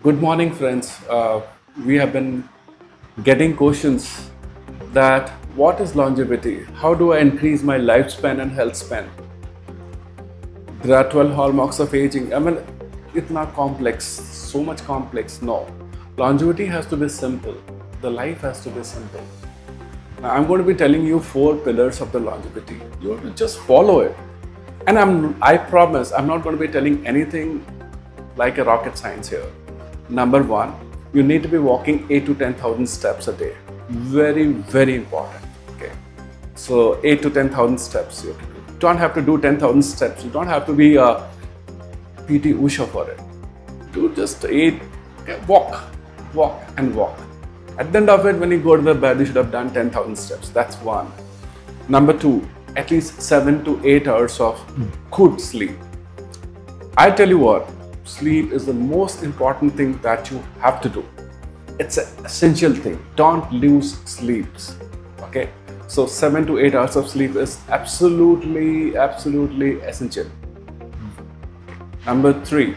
Good morning, friends. We have been getting questions that what is longevity? How do I increase my lifespan and health span? There are 12 hallmarks of aging. I mean, it's not complex, so much complex. No, longevity has to be simple. The life has to be simple. Now, I'm going to be telling you 4 pillars of the longevity. You have to just follow it. And I promise, I'm not going to be telling anything like a rocket science here. Number 1, you need to be walking 8 to 10,000 steps a day. Very, very important. Okay, so 8 to 10,000 steps. You don't have to do 10,000 steps. You don't have to be a PT Usha for it. Do just 8. Okay, walk and walk. At the end of it, when you go to the bed, you should have done 10,000 steps. That's 1. Number 2, at least 7 to 8 hours of good sleep. I tell you what. Sleep is the most important thing that you have to do. It's an essential thing. Don't lose sleeps. Okay, so 7 to 8 hours of sleep is absolutely essential. Number 3,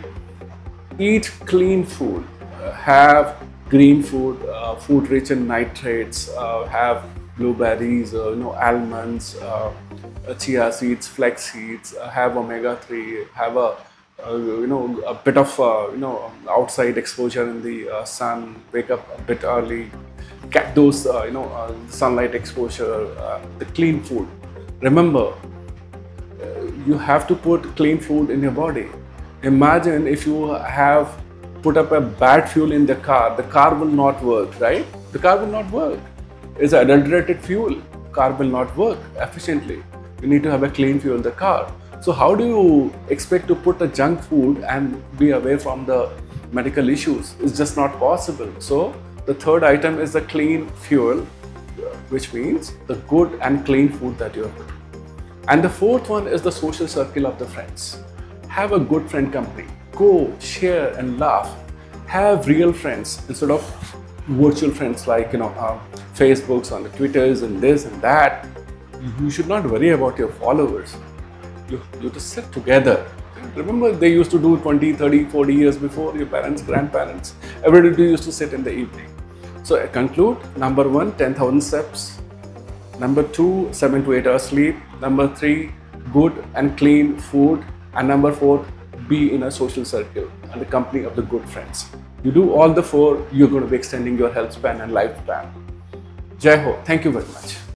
eat clean food. Have green food, food rich in nitrates. Have blueberries, almonds, chia seeds, flax seeds. Have omega-3. Have a bit of outside exposure in the sun. Wake up a bit early. Get those sunlight exposure. The clean food. Remember, you have to put clean food in your body. Imagine if you have put up a bad fuel in the car will not work, right? The car will not work. It's adulterated fuel. Car will not work efficiently. You need to have a clean fuel in the car. So how do you expect to put the junk food and be away from the medical issues? It's just not possible. So the third item is the clean fuel, which means the good and clean food that you have to do. And the fourth one is the social circle of the friends. Have a good friend company. Go, share and laugh. Have real friends instead of virtual friends like Facebooks and the Twitters and this and that. You should not worry about your followers. You have to sit together. Remember, they used to do 20, 30, 40 years before, your parents, grandparents. Everybody used to sit in the evening. So I conclude. Number 1, 10,000 steps. Number 2, 7 to 8 hours sleep. Number 3, good and clean food. And number 4, be in a social circle and the company of the good friends. You do all the 4, you're going to be extending your health span and life span. Jai Ho. Thank you very much.